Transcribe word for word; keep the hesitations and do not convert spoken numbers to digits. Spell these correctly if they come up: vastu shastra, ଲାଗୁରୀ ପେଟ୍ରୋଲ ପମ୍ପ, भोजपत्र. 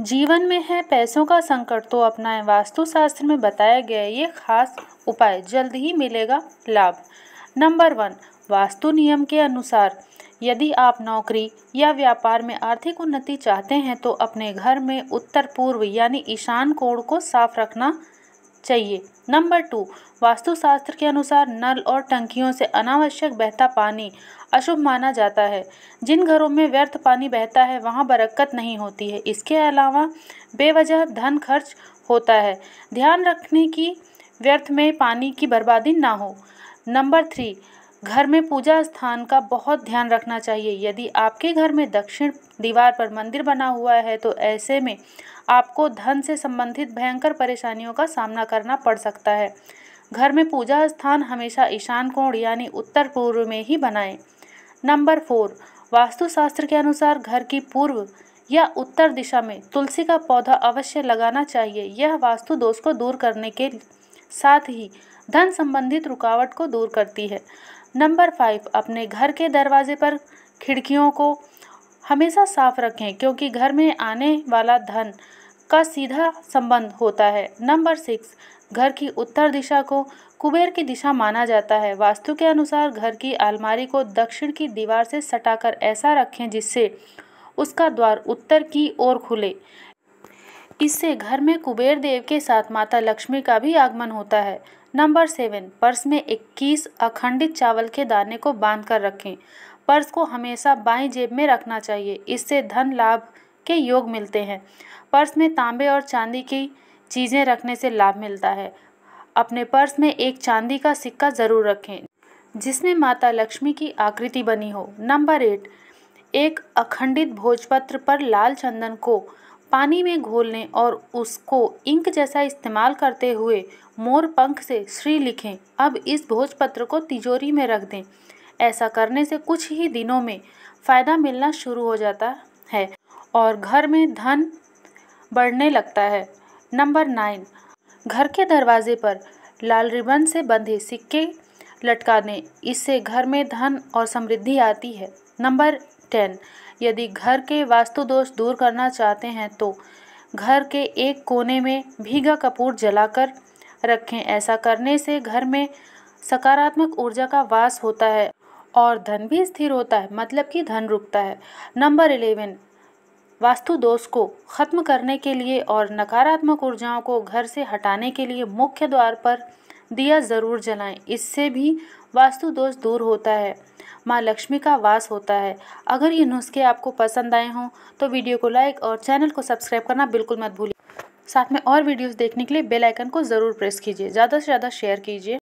जीवन में है पैसों का संकट तो अपनाएं वास्तुशास्त्र में बताया गया ये खास उपाय, जल्द ही मिलेगा लाभ। नंबर वन, वास्तु नियम के अनुसार यदि आप नौकरी या व्यापार में आर्थिक उन्नति चाहते हैं तो अपने घर में उत्तर पूर्व यानी ईशान कोण को साफ रखना चाहिए। नंबर टू, वास्तुशास्त्र के अनुसार नल और टंकियों से अनावश्यक बहता पानी अशुभ माना जाता है। जिन घरों में व्यर्थ पानी बहता है वहां बरकत नहीं होती है। इसके अलावा बेवजह धन खर्च होता है। ध्यान रखने की व्यर्थ में पानी की बर्बादी ना हो। नंबर थ्री, घर में पूजा स्थान का बहुत ध्यान रखना चाहिए। यदि आपके घर में दक्षिण दीवार पर मंदिर बना हुआ है तो ऐसे में आपको धन से संबंधित भयंकर परेशानियों का सामना करना पड़ सकता है। घर में पूजा स्थान हमेशा ईशान कोण यानी उत्तर पूर्व में ही बनाएं। नंबर फोर, वास्तुशास्त्र के अनुसार घर की पूर्व या उत्तर दिशा में तुलसी का पौधा अवश्य लगाना चाहिए। यह वास्तु दोष को दूर करने के साथ ही धन संबंधित रुकावट को दूर करती है। नंबर फाइव, अपने घर के दरवाजे पर खिड़कियों को हमेशा साफ रखें क्योंकि घर में आने वाला धन का सीधा संबंध होता है। नंबर सिक्स, घर की उत्तर दिशा को कुबेर की दिशा माना जाता है। वास्तु के अनुसार घर की अलमारी को दक्षिण की दीवार से सटाकर ऐसा रखें जिससे उसका द्वार उत्तर की ओर खुले। इससे घर में कुबेर देव के साथ माता लक्ष्मी का भी आगमन होता है। नंबर सेवन, पर्स में इक्कीस अखंडित चावल के दाने को बांध कर रखें। पर्स को हमेशा बाईं जेब में रखना चाहिए, इससे धन लाभ के योग मिलते हैं। पर्स में तांबे और चांदी की चीज़ें रखने से लाभ मिलता है। अपने पर्स में एक चांदी का सिक्का ज़रूर रखें जिसमें माता लक्ष्मी की आकृति बनी हो। नंबर एट, एक अखंडित भोजपत्र पर लाल चंदन को पानी में घोलने और उसको इंक जैसा इस्तेमाल करते हुए मोर पंख से श्री लिखें। अब इस भोजपत्र को तिजोरी में रख दें। ऐसा करने से कुछ ही दिनों में फ़ायदा मिलना शुरू हो जाता है और घर में धन बढ़ने लगता है। नंबर नाइन, घर के दरवाजे पर लाल रिबन से बंधे सिक्के लटका दें। इससे घर में धन और समृद्धि आती है। नंबर टेन, यदि घर के वास्तु दोष दूर करना चाहते हैं तो घर के एक कोने में भीगा कपूर जलाकर रखें। ऐसा करने से घर में सकारात्मक ऊर्जा का वास होता है और धन भी स्थिर होता है, मतलब कि धन रुकता है। नंबर इलेवन, वास्तु दोष को खत्म करने के लिए और नकारात्मक ऊर्जाओं को घर से हटाने के लिए मुख्य द्वार पर दिया ज़रूर जलाएं। इससे भी वास्तु दोष दूर होता है, माँ लक्ष्मी का वास होता है। अगर ये नुस्खे आपको पसंद आए हों तो वीडियो को लाइक और चैनल को सब्सक्राइब करना बिल्कुल मत भूलिए। साथ में और वीडियोस देखने के लिए बेल आइकन को ज़रूर प्रेस कीजिए। ज़्यादा से ज़्यादा शेयर कीजिए।